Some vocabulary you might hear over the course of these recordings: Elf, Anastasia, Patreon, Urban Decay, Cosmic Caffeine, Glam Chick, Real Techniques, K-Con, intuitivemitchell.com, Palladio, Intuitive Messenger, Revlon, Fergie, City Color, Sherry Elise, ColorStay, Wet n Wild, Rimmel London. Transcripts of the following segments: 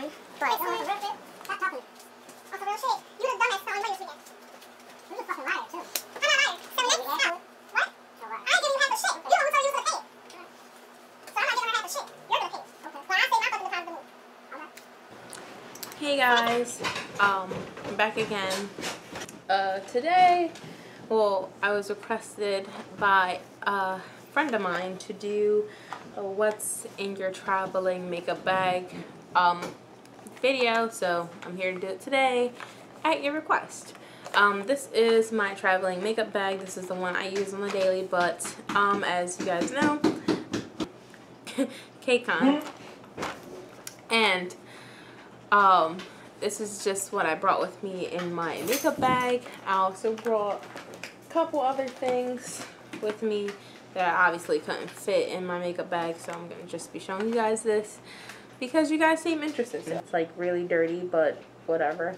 fun, but it's a rip it. Stop talking. On some real shit. You the dumbass selling wigs again. You the fucking liar too. I'm not lying. So you know what? So what? I ain't giving you half a shit. You don't tell you to pay. So I'm not giving her half a shit. You're gonna pay. Okay. When I say my fucking time to move. Okay. Hey guys, I'm back again. Today, well, I was requested by friend of mine to do a what's in your traveling makeup bag video, so I'm here to do it today at your request. This is my traveling makeup bag. This is the one I use on the daily, but as you guys know, K-Con, and this is just what I brought with me in my makeup bag. I also brought a couple other things with me that I obviously couldn't fit in my makeup bag, so I'm gonna just be showing you guys this because you guys seem interested. It's like really dirty, but whatever.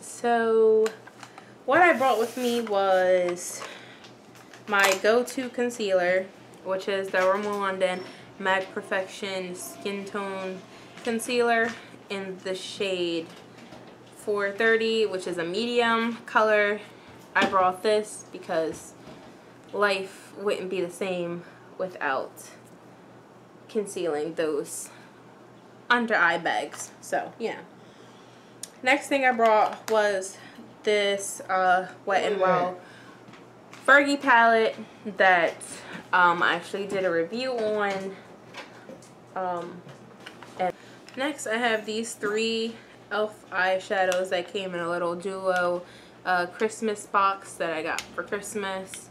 So what I brought with me was my go-to concealer, which is the Rimmel London Matte Perfection Skin Tone Concealer in the shade 430, which is a medium color. I brought this because life wouldn't be the same without concealing those under eye bags, so yeah. Next thing I brought was this Wet n Wild Fergie palette that I actually did a review on. And next I have these three Elf eyeshadows that came in a little duo Christmas box that I got for Christmas.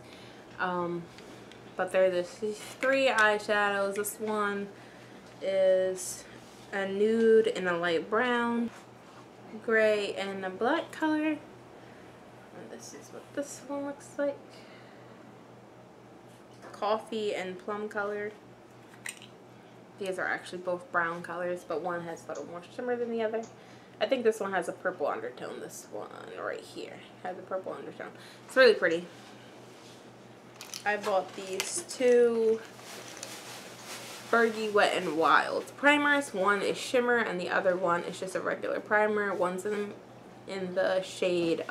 But they're these three eyeshadows. This one is a nude in a light brown, gray, and a black color. And this is what this one looks like. Coffee and plum colored. These are actually both brown colors, but one has a little more shimmer than the other. I think this one has a purple undertone. This one right here has a purple undertone. It's really pretty. I bought these two Fergie Wet n Wild primers. One is shimmer and the other one is just a regular primer. One's in the shade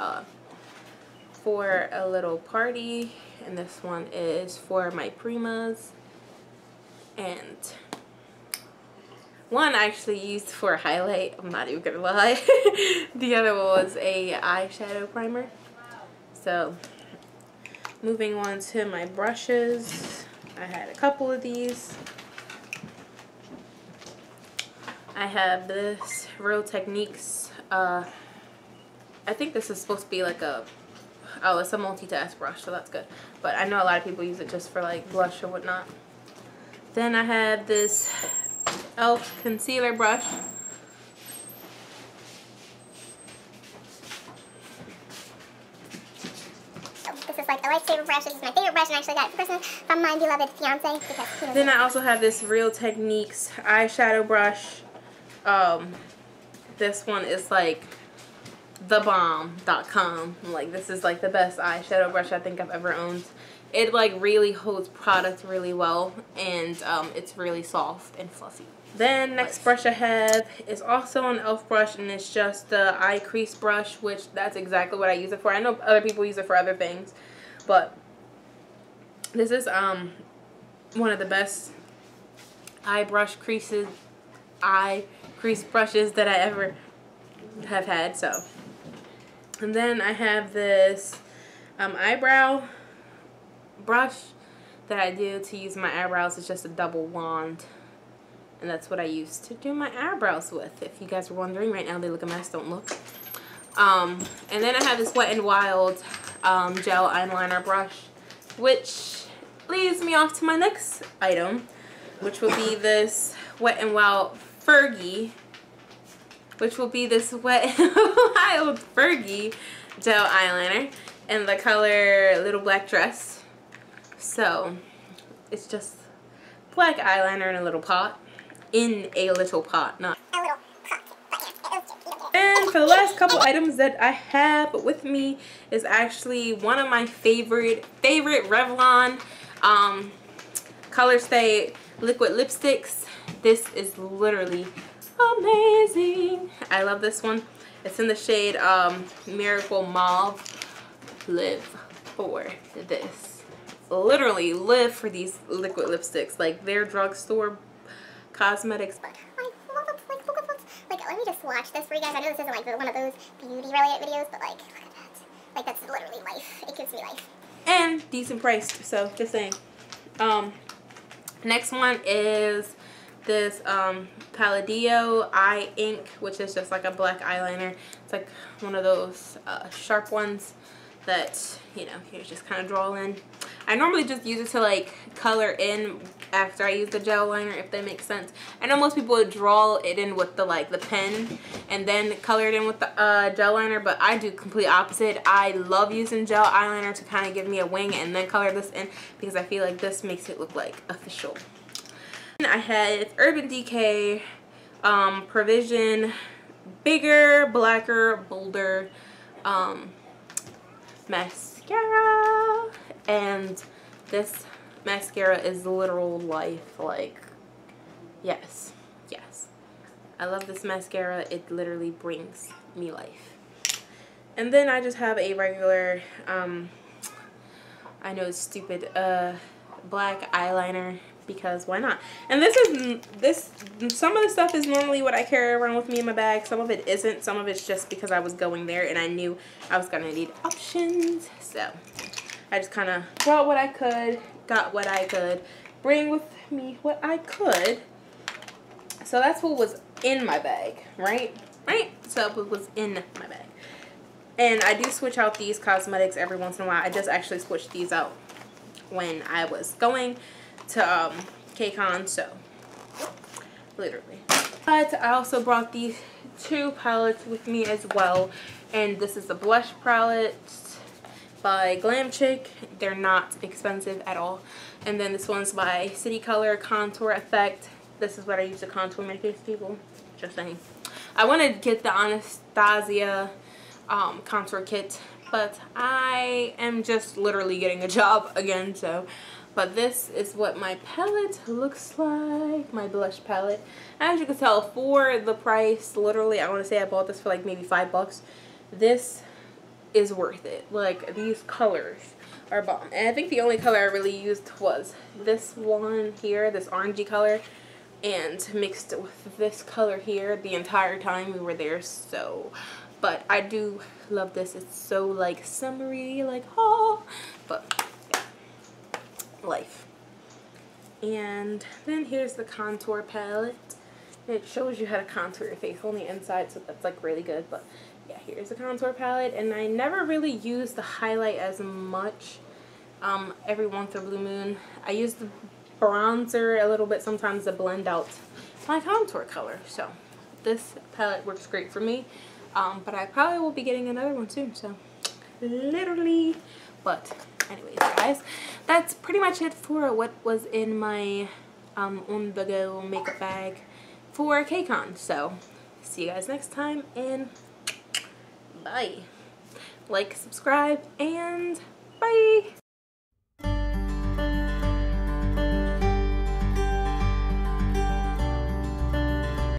For a Little Party, and this one is For My Primas. And one I actually used for a highlight, I'm not even gonna lie. The other one was a eyeshadow primer. So moving on to my brushes, I had a couple of these. I have this Real Techniques, I think this is supposed to be like a, oh, it's a multitask brush, so that's good. But I know a lot of people use it just for like blush or whatnot. Then I have this Elf concealer brush. Like a lifesaver brush. This is my favorite brush and I actually got it for Christmas from my beloved fiance. Then I also have this Real Techniques eyeshadow brush. This one is like the bomb.com. Like this is like the best eyeshadow brush I think I've ever owned. It like really holds product really well, and it's really soft and fluffy. Then next brush I have is also an Elf brush, and it's just the eye crease brush, which that's exactly what I use it for. I know other people use it for other things, but this is one of the best eye crease brushes that I ever have had. So, and then I have this eyebrow brush that I do to use my eyebrows. It's just a double wand, and that's what I use to do my eyebrows with. If you guys were wondering, right now they look a mess. Don't look. And then I have this Wet n Wild gel eyeliner brush, which leads me off to my next item, which will be this Wet n Wild Fergie, gel eyeliner in the color Little Black Dress. So it's just black eyeliner in a little pot. And for the last couple items that I have with me is actually one of my favorite Revlon ColorStay liquid lipsticks. This is literally amazing. I love this one. It's in the shade Miracle Mauve. Live for this. Literally live for these liquid lipsticks. Like, they're drugstore cosmetics. Like, let me just swatch this for you guys. I know this isn't like one of those beauty related videos, but like, look at that. Like, that's literally life. It gives me life. And decent priced, so just saying. Next one is this Palladio eye ink, which is just like a black eyeliner. It's like one of those sharp ones that, you know, you just kind of draw in. I normally just use it to like color in after I use the gel liner, if that makes sense. I know most people would draw it in with the like the pen and then color it in with the gel liner, but I do complete opposite. I love using gel eyeliner to kind of give me a wing and then color this in, because I feel like this makes it look like official. And I had Urban Decay Provision Bigger, Blacker, Bolder mascara, and this mascara is literal life. Like, yes, yes, I love this mascara. It literally brings me life. And then I just have a regular I know it's stupid, black eyeliner, because why not. And this some of the stuff is normally what I carry around with me in my bag. Some of it isn't. Some of it's just because I was going there and I knew I was gonna need options, so I just kind of brought what I could, got what I could, bring with me what I could. So that's what was in my bag, right? So it was in my bag. And I do switch out these cosmetics every once in a while. I just actually switched these out when I was going to K-Con, so literally. But I also brought these two palettes with me as well, and this is the blush palette by Glam Chick. They're not expensive at all. And then this one's by City Color, Contour Effect. This is what I use to contour my face, people, just saying. I want to get the Anastasia contour kit, but I am just literally getting a job again, so. But this is what my palette looks like, my blush palette. As you can tell, for the price, literally, I want to say I bought this for like maybe $5. This is worth it. Like, these colors are bomb. And I think the only color I really used was this one here, this orangey color, and mixed with this color here the entire time we were there. So, but I do love this. It's so like summery, like, oh, but yeah, life. And then here's the contour palette. It shows you how to contour your face on the inside, so that's like really good. But yeah, here's the contour palette, and I never really use the highlight as much. Every once in a blue moon, I use the bronzer a little bit sometimes to blend out my contour color. So this palette works great for me, but I probably will be getting another one soon. So literally, but anyways, guys, that's pretty much it for what was in my on-the-go makeup bag for K-Con. So see you guys next time, and bye. Like, subscribe, and bye.